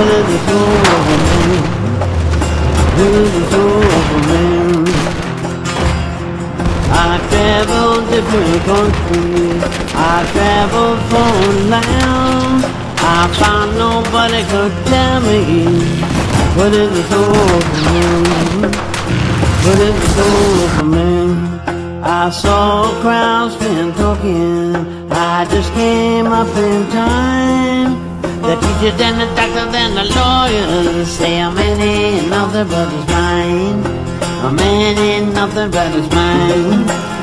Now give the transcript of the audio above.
Under the floor of a man, under the floor of a man. I travel different countries, I travel from now. I found nobody could tell me what is the soul of a man, what is the soul of a man. I saw crowds been talking, I just came up in time. The teachers and the doctors and the lawyers say a man ain't nothing but his mind. A man ain't nothing but his mind.